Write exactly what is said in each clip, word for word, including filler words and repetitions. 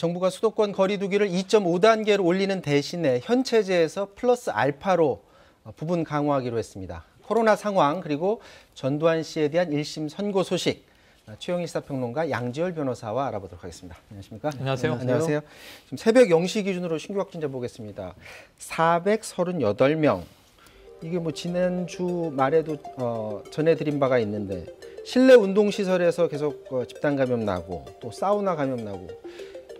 정부가 수도권 거리 두기를 이 점 오 단계로 올리는 대신에 현 체제에서 플러스 알파로 부분 강화하기로 했습니다. 코로나 상황 그리고 전두환 씨에 대한 일심 선고 소식, 최영일 시사평론가 양지열 변호사와 알아보도록 하겠습니다. 안녕하십니까? 안녕하세요. 안녕하세요. 지금 새벽 영시 기준으로 신규 확진자 보겠습니다. 사백삼십팔 명. 이게 뭐 지난주 말에도 어, 전해드린 바가 있는데 실내 운동시설에서 계속 어, 집단 감염 나고 또 사우나 감염 나고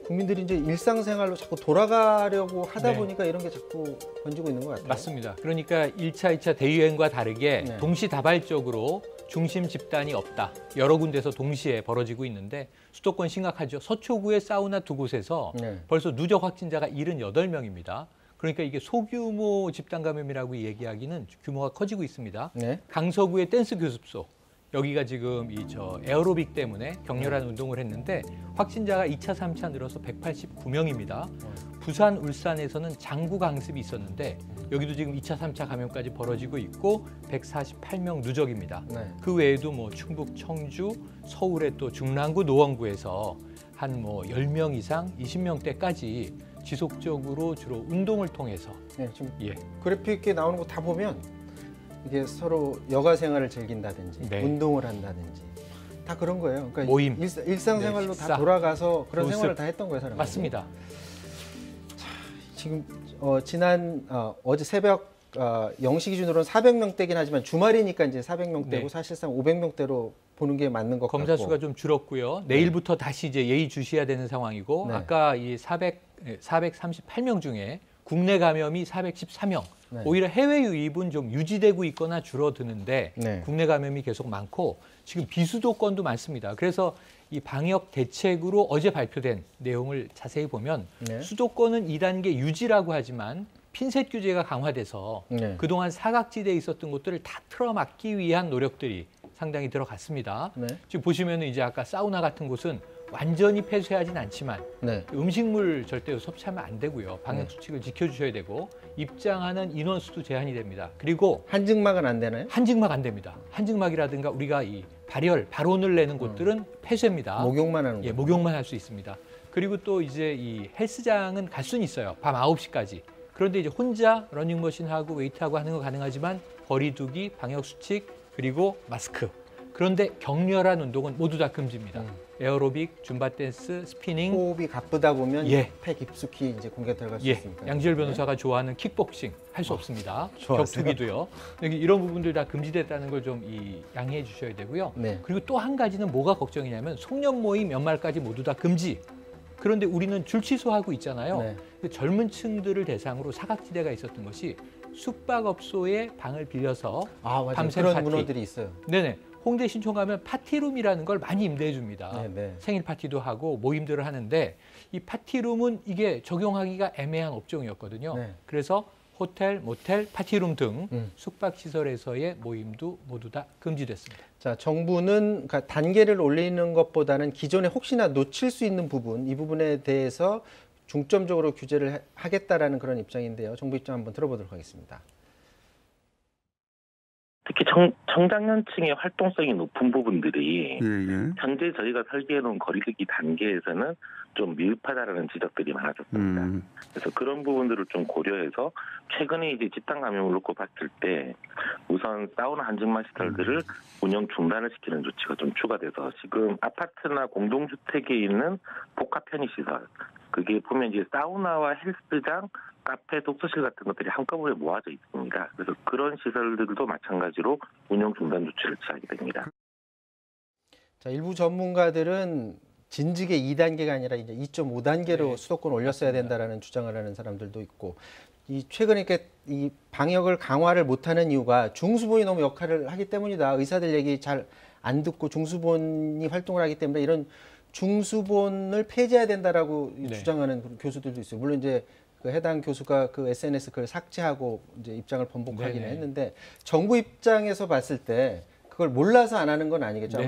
국민들이 이제 일상생활로 자꾸 돌아가려고 하다 네. 보니까 이런 게 자꾸 번지고 있는 것 같아요. 맞습니다. 그러니까 일차, 이차 대유행과 다르게 네. 동시다발적으로 중심 집단이 없다. 여러 군데서 동시에 벌어지고 있는데 수도권 심각하죠. 서초구의 사우나 두 곳에서 네. 벌써 누적 확진자가 칠십팔 명입니다. 그러니까 이게 소규모 집단 감염이라고 얘기하기는 규모가 커지고 있습니다. 네. 강서구의 댄스 교습소. 여기가 지금 이 저 에어로빅 때문에 격렬한 운동을 했는데 확진자가 이차, 삼차 늘어서 백팔십구 명입니다. 부산, 울산에서는 장구 강습이 있었는데 여기도 지금 이차, 삼차 감염까지 벌어지고 있고 백사십팔 명 누적입니다. 네. 그 외에도 뭐 충북, 청주, 서울의 또 중랑구, 노원구에서 한 뭐 십 명 이상, 이십 명대까지 지속적으로 주로 운동을 통해서 네, 지금 예. 그래픽에 나오는 거 다 보면 이게 서로 여가 생활을 즐긴다든지 네. 운동을 한다든지 다 그런 거예요. 그러니까 모임, 일상, 일상생활로 네, 다 돌아가서 그런 노습. 생활을 다 했던 거예요, 사람들이. 맞습니다. 자, 지금 어, 지난 어, 어제 새벽 어, 영시 기준으로는 사백 명대긴 하지만 주말이니까 이제 사백 명대고 네. 사실상 오백 명대로 보는 게 맞는 것 검사 같고. 검사 수가 좀 줄었고요. 내일부터 네. 다시 이제 예의 주시해야 되는 상황이고 네. 아까 이 사백, 사백삼십팔 명 중에 국내 감염이 사백십사 명. 네. 오히려 해외 유입은 좀 유지되고 있거나 줄어드는데 네. 국내 감염이 계속 많고 지금 비수도권도 많습니다. 그래서 이 방역 대책으로 어제 발표된 내용을 자세히 보면 네. 수도권은 이 단계 유지라고 하지만 핀셋 규제가 강화돼서 네. 그동안 사각지대에 있었던 것들을 다 틀어막기 위한 노력들이 상당히 들어갔습니다. 네. 지금 보시면 이제 아까 사우나 같은 곳은 완전히 폐쇄하진 않지만 네. 음식물 절대로 섭취하면 안 되고요. 방역 수칙을 네. 지켜주셔야 되고 입장하는 인원수도 제한이 됩니다. 그리고 한증막은 안 되나요? 한증막 안 됩니다. 한증막이라든가 우리가 이 발열, 발언을 내는 곳들은 음. 폐쇄입니다. 목욕만 하는 예, 목욕만 할 수 있습니다. 그리고 또 이제 이 헬스장은 갈 수는 있어요. 밤 아홉 시까지. 그런데 이제 혼자 러닝머신하고 웨이트하고 하는 거 가능하지만 거리 두기, 방역 수칙, 그리고 마스크. 그런데 격렬한 운동은 모두 다 금지입니다. 음. 에어로빅, 줌바 댄스, 스피닝. 호흡이 가쁘다 보면 예. 폐 깊숙이 이제 공기가 들어갈 수 예. 있으니까. 양지열 변호사가 좋아하는 킥복싱 할 수 어, 없습니다. 좋았어요. 격투기도요. 여기 이런 부분들 다 금지됐다는 걸 좀 이 양해해 주셔야 되고요. 네. 그리고 또 한 가지는 뭐가 걱정이냐면 송년 모임 연말까지 모두 다 금지. 그런데 우리는 줄 취소하고 있잖아요. 네. 젊은 층들을 대상으로 사각지대가 있었던 것이 숙박업소에 방을 빌려서 아, 밤새 그런 파티. 문화들이 있어요. 네네. 홍대 신촌 가면 파티룸이라는 걸 많이 임대해 줍니다. 네네. 생일 파티도 하고 모임들을 하는데 이 파티룸은 이게 적용하기가 애매한 업종이었거든요. 네. 그래서 호텔, 모텔, 파티룸 등 음. 숙박시설에서의 모임도 모두 다 금지됐습니다. 자, 정부는 단계를 올리는 것보다는 기존에 혹시나 놓칠 수 있는 부분, 이 부분에 대해서 중점적으로 규제를 하겠다라는 그런 입장인데요. 정부 입장 한번 들어보도록 하겠습니다. 특히 청, 청장년층의 활동성이 높은 부분들이 예, 예. 현재 저희가 설계해놓은 거리두기 단계에서는 좀 미흡하다라는 지적들이 많았었습니다. 음. 그래서 그런 부분들을 좀 고려해서 최근에 이제 집단 감염을 놓고 봤을 때 우선 사우나 한증막 시설들을 운영 중단을 시키는 조치가 좀 추가돼서 지금 아파트나 공동주택에 있는 복합 편의시설 그게 보면 이제 사우나와 헬스장, 카페, 독서실 같은 것들이 한꺼번에 모아져 있습니다. 그래서 그런 시설들도 마찬가지로 운영 중단 조치를 취하게 됩니다. 자, 일부 전문가들은 진즉에 이 단계가 아니라 이제 이 점 오 단계로 네. 수도권 올렸어야 된다라는 주장을 하는 사람들도 있고 이 최근에 이렇게 이 방역을 강화를 못하는 이유가 중수본이 너무 역할을 하기 때문이다. 의사들 얘기 잘 안 듣고 중수본이 활동을 하기 때문에 이런 중수본을 폐지해야 된다라고 네. 주장하는 교수들도 있어요. 물론 이제 그 해당 교수가 그 에스엔에스 글을 삭제하고 이제 입장을 번복하기는 네네. 했는데 정부 입장에서 봤을 때 그걸 몰라서 안 하는 건 아니겠죠.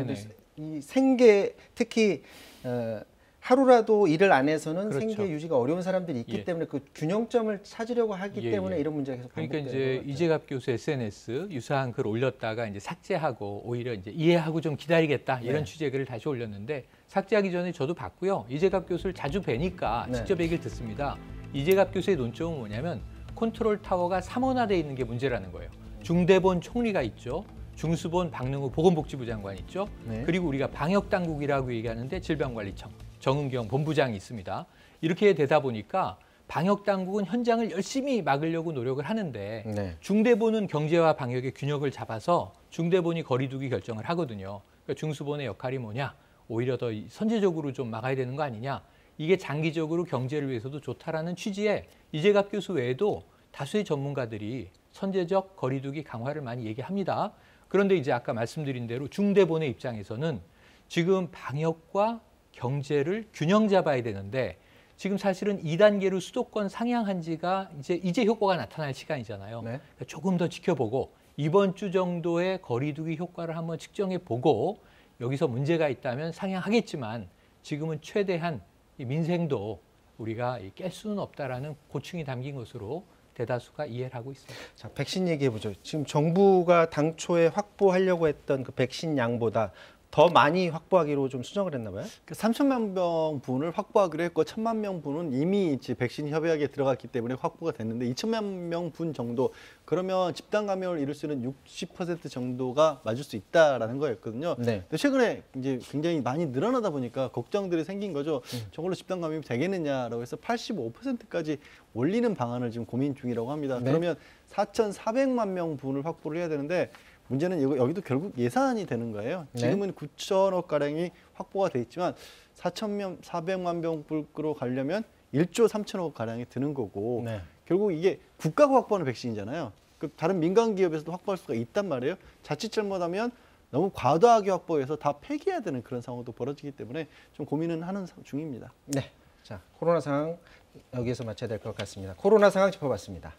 이 생계 특히 어, 하루라도 일을 안 해서는 그렇죠. 생계 유지가 어려운 사람들이 있기 예. 때문에 그 균형점을 찾으려고 하기 예, 때문에 예. 이런 문제가 계속 반복되는 거죠. 그러니까 이제 이재갑 교수 에스엔에스 유사한 글 올렸다가 이제 삭제하고 오히려 이제 이해하고 좀 기다리겠다 이런 네. 취재 글을 다시 올렸는데 삭제하기 전에 저도 봤고요. 이재갑 교수를 자주 뵈니까 직접 네. 얘기를 듣습니다. 이재갑 교수의 논점은 뭐냐면 컨트롤 타워가 삼원화돼 있는 게 문제라는 거예요. 중대본 총리가 있죠. 중수본 박능후 보건복지부 장관이 있죠. 네. 그리고 우리가 방역당국이라고 얘기하는데 질병관리청. 정은경 본부장이 있습니다. 이렇게 되다 보니까 방역당국은 현장을 열심히 막으려고 노력을 하는데 네. 중대본은 경제와 방역의 균형을 잡아서 중대본이 거리 두기 결정을 하거든요. 그러니까 중수본의 역할이 뭐냐? 오히려 더 선제적으로 좀 막아야 되는 거 아니냐? 이게 장기적으로 경제를 위해서도 좋다라는 취지에 이재갑 교수 외에도 다수의 전문가들이 선제적 거리 두기 강화를 많이 얘기합니다. 그런데 이제 아까 말씀드린 대로 중대본의 입장에서는 지금 방역과 경제를 균형 잡아야 되는데 지금 사실은 이단계로 수도권 상향한 지가 이제 이제 효과가 나타날 시간이잖아요. 네. 그러니까 조금 더 지켜보고 이번 주 정도의 거리 두기 효과를 한번 측정해 보고 여기서 문제가 있다면 상향하겠지만 지금은 최대한 이 민생도 우리가 깰 수는 없다라는 고충이 담긴 것으로 대다수가 이해를 하고 있습니다. 자, 백신 얘기해 보죠. 지금 정부가 당초에 확보하려고 했던 그 백신 양보다 더 많이 확보하기로 좀 수정을 했나 봐요? 삼천만 명분을 확보하기로 했고 천만 명분은 이미 이제 백신 협약에 들어갔기 때문에 확보가 됐는데 이천만 명분 정도 그러면 집단 감염을 이룰 수 있는 육십 퍼센트 정도가 맞을 수 있다라는 거였거든요. 네. 근데 최근에 이제 굉장히 많이 늘어나다 보니까 걱정들이 생긴 거죠. 음. 저걸로 집단 감염이 되겠느냐라고 해서 팔십오 퍼센트까지 올리는 방안을 지금 고민 중이라고 합니다. 네. 그러면 사천사백만 명분을 확보를 해야 되는데 문제는 여기도 결국 예산이 되는 거예요. 지금은 네. 구천억 가량이 확보가 돼 있지만 사천사백만 명으로 가려면 일조 삼천억 가량이 드는 거고 네. 결국 이게 국가가 확보하는 백신이잖아요. 다른 민간 기업에서도 확보할 수가 있단 말이에요. 자칫 잘못하면 너무 과도하게 확보해서 다 폐기해야 되는 그런 상황도 벌어지기 때문에 좀 고민은 하는 중입니다. 네, 자 코로나 상황 여기에서 마쳐야 될 것 같습니다. 코로나 상황 짚어봤습니다.